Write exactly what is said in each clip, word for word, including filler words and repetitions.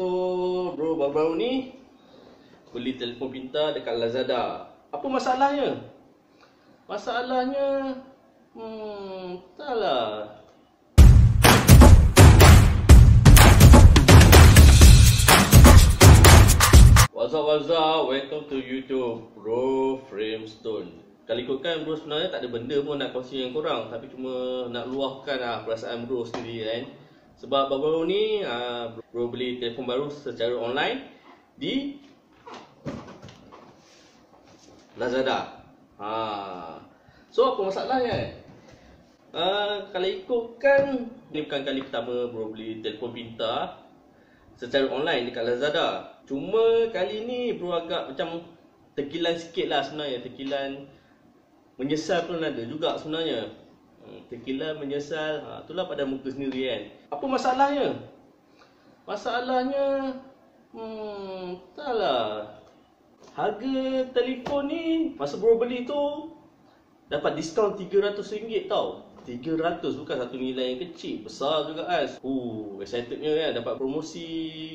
So bro baru-baru ni beli telefon pintar dekat Lazada. Apa masalahnya? Masalahnya Hmm entahlah. What's up, what's up? Welcome to YouTube Bro Framestone. Kalau ikutkan bro sebenarnya tak ada benda pun nak kongsi dengan korang, tapi cuma nak luahkan lah perasaan bro sendiri kan. Sebab baru-baru ni aa, bro beli telefon baru secara online di Lazada. ha. So apa masalahnya? Aa, kalau ikutkan ni bukan kali pertama bro beli telefon pintar secara online dekat Lazada. Cuma kali ni bro agak macam terkilan sikit lah sebenarnya. Terkilan menyesal pun ada juga sebenarnya. Terkilan menyesal, ha, itulah pada muka sendiri kan. Apa masalahnya? Masalahnya Hmm entahlah. Harga telefon ni masa bro beli tu dapat diskaun tiga ratus ringgit tau. tiga ratus bukan satu nilai yang kecil, besar juga kan. Uh, excitednya kan, dapat promosi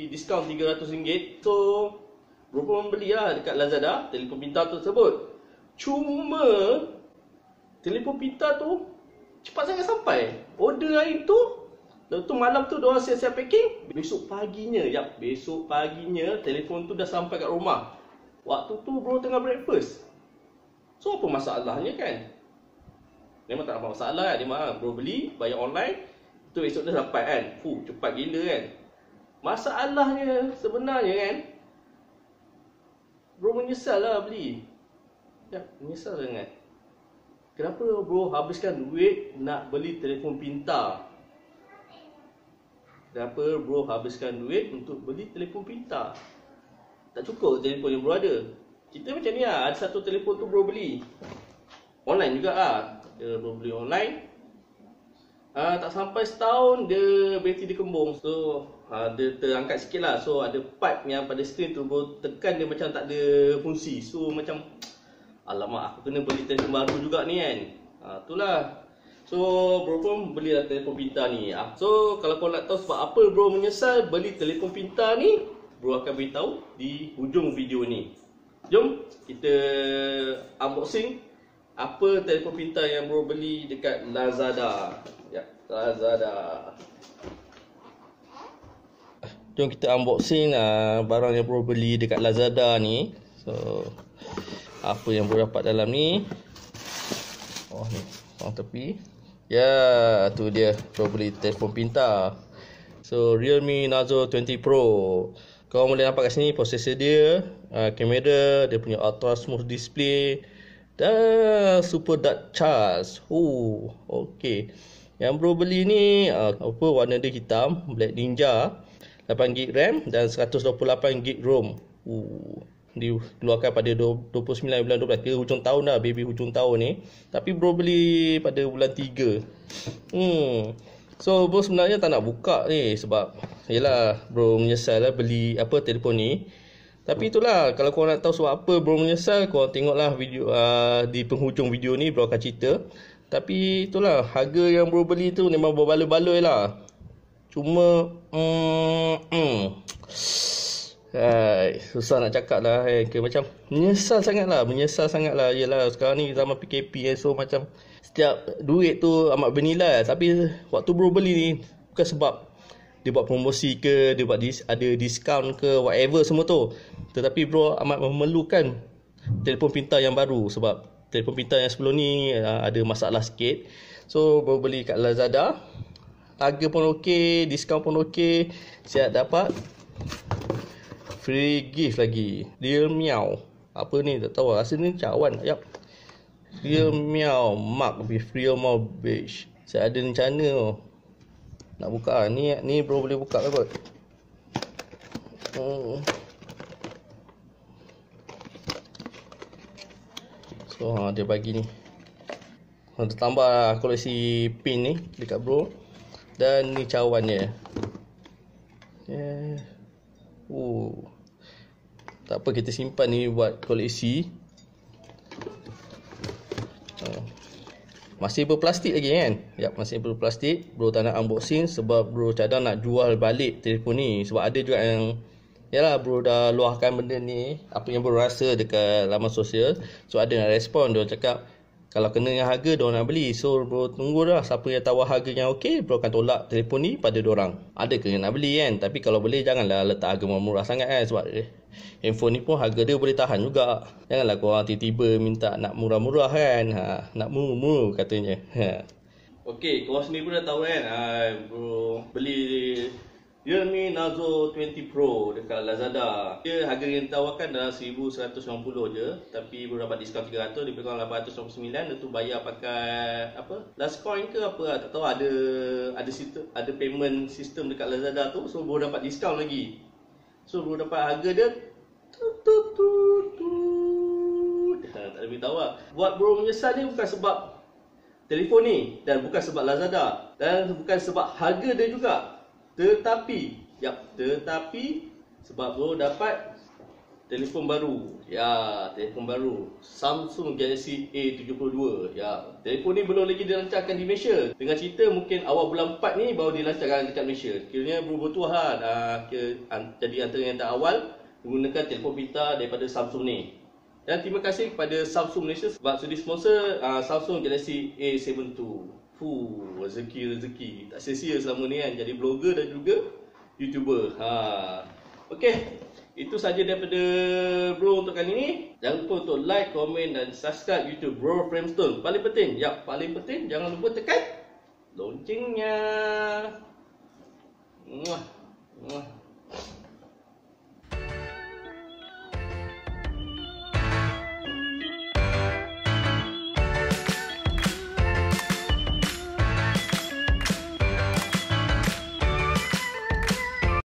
diskaun tiga ratus ringgit. So bro pun belilah dekat Lazada telefon pintar tersebut. Cuma telefon pintar tu cepat sangat sampai. Order hari tu, lepas tu malam tu diorang siap-siap packing. Besok paginya, yap, besok paginya telefon tu dah sampai kat rumah. Waktu tu bro tengah breakfast. So apa masalahnya kan? Memang tak nampak masalah kan, dia mahal. Bro beli, bayar online, tu esok dah dapat kan. Fuh, cepat gila kan. Masalahnya sebenarnya kan, bro menyesal lah beli. Ya, menyesal sangat. Kenapa bro habiskan duit nak beli telefon pintar? Kenapa bro habiskan duit untuk beli telefon pintar? Tak cukup telefon yang bro ada. Cerita macam ni lah, ada satu telefon tu bro beli online juga lah. Dia baru beli online, uh, tak sampai setahun dia bateri dia kembung. So uh, dia terangkat sikit lah. So ada part yang pada screen tu bro tekan dia macam tak ada fungsi. So macam alamak, aku kena beli telefon baru juga ni kan. uh, Itulah. So bro pun belilah telefon pintar ni. uh, So kalau kau nak tahu sebab apa bro menyesal beli telefon pintar ni, bro akan beritahu di hujung video ni. Jom kita unboxing apa telefon pintar yang bro beli dekat Lazada. Ya, Lazada. Jom kita unboxing lah barang yang bro beli dekat Lazada ni. So apa yang bro dapat dalam ni? Oh ni, orang tepi. Ya, tu dia bro beli telefon pintar. So Realme Narzo dua puluh Pro. Kau boleh nampak kat sini prosesor dia, uh, kamera, dia punya ultra smooth display dan super dark charge. Oh, okey. Yang bro beli ni uh, apa warna dia hitam, Black Ninja. lapan GB RAM dan seratus dua puluh lapan GB ROM. Oh, dikeluarkan pada dua puluh sembilan bulan dua belas, kira hujung tahun dah, baby hujung tahun ni. Tapi bro beli pada bulan tiga. Hmm. So bro sebenarnya tak nak buka ni sebab yalah bro menyesal lah beli apa telefon ni. Tapi itulah, kalau korang nak tahu sebab apa bro menyesal, korang tengoklah video uh, di penghujung video ni bro akan cerita. Tapi itulah, harga yang bro beli tu memang berbaloi-baloi lah. Cuma mm, mm. Hai, susah nak cakap lah eh. Macam menyesal sangat lah, menyesal sangat lah. Yelah sekarang ni zaman P K P eh, so macam setiap duit tu amat bernilai. Tapi waktu bro beli ni bukan sebab dia buat promosi ke, dia buat dis, ada diskaun ke, whatever semua tu. Tetapi bro amat memerlukan telefon pintar yang baru. Sebab telefon pintar yang sebelum ni uh, ada masalah sikit. So bro beli kat Lazada. Harga pun okey, diskaun pun okey. Siap dapat free gift lagi. Dia miau. Apa ni tak tahu, rasa ni cawan. Yap. Dia miau mark with real mau beige. Saya ada rencana oh. Nak buka ah ni, ni bro boleh buka lah kot. Hmm. So ha, dia bagi ni. Ha, dia tambah lah koleksi pin ni dekat bro. Dan ni cawan dia. Yeah. Oh. Tak apa, kita simpan ni buat koleksi. Ha. Masih berplastik lagi kan? Ya, masih berplastik. Bro tak nak unboxing sebab bro cadang nak jual balik telefon ni. Sebab ada juga yang, yalah, bro dah luahkan benda ni, apa yang bro rasa dekat laman sosial. So ada nak respon, dia cakap kalau kena dengan harga dia nak beli. So bro tunggu dah, siapa yang tawar harga yang okey, bro akan tolak telefon ni pada diorang. Ada ke yang nak beli kan? Tapi kalau boleh janganlah letak harga murah sangat kan, sebab eh, handphone ni pun harga dia boleh tahan juga. Janganlah korang tiba-tiba minta nak murah-murah kan. Ha, nak murah-murah katanya. Ha. Okey, korang sendiri pun dah tahu kan, ha, bro beli Realme Narzo twenty Pro dekat Lazada. Dia harga yang ditawarkan dalam seribu seratus sembilan puluh je, tapi baru dapat diskaun tiga ratus, dia pegang lapan ratus sembilan puluh sembilan. Dia tu bayar pakai apa? Last coin ke apa lah, tak tahu. Ada ada sistem, ada payment system dekat Lazada tu, so baru dapat diskaun lagi. So baru dapat harga dia tu tu tu tu. Ha, tak ada beritahu lah. Buat bro menyesal ni bukan sebab telefon ni, dan bukan sebab Lazada, dan bukan sebab harga dia juga. Tetapi, yap, tetapi sebab bro dapat telefon baru. Ya, telefon baru Samsung Galaxy A tujuh puluh dua. Ya, telefon ni belum lagi dilancarkan di Malaysia. Dengan cerita mungkin awal bulan empat ni baru dilancarkan dekat Malaysia. Kiranya bro bertuah lah, dah kira, an, jadi antara yang dah awal menggunakan telefon pintar daripada Samsung ni. Dan terima kasih kepada Samsung Malaysia sebab sudi sponsor uh, Samsung Galaxy A tujuh puluh dua. Fuh, rezeki-rezeki. Tak sia-sia selama ni kan, jadi blogger dan juga YouTuber. Ha. Okey, itu saja daripada bro untuk kali ni. Jangan lupa untuk like, komen dan subscribe YouTube Bro Framestone. Paling penting, ya, paling penting jangan lupa tekan loncengnya. Muah. Muah.